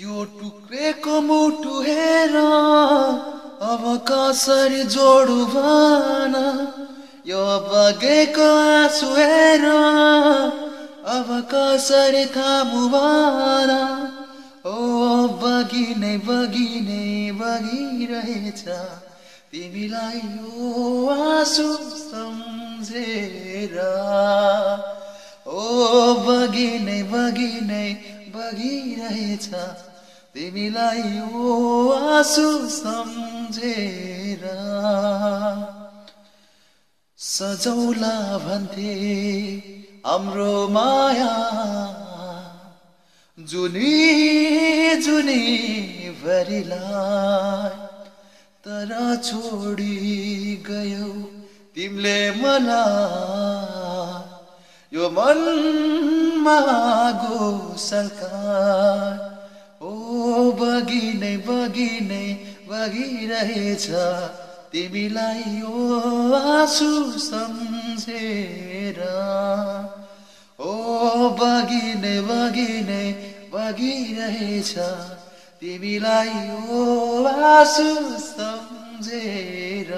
यो टुक्रेको मुटु हेरा अब कसरी जोडु भन, यो बगेको आँसु हेर अब कसरी थामु भन। ओ बगिने बगिने बगिरहेछ तिमीलाई यो आँसु सम्झेर। ओ बगिने बगिने बगिरहेछ तिमीलाई यो आँसु सम्झेर। सजौला भन्थे हाम्रो माया जुनी जुनी भरिलाई, तर छोडी गयौ तिमीले मलाई यो मनमा गोसलकार। ओ बगिने बगिने बगिरहेछ तिमीलाई यो आँसु सम्झेर। ओ बगिने बगिने बगिरहेछ तिमीलाई यो आँसु सम्झेर।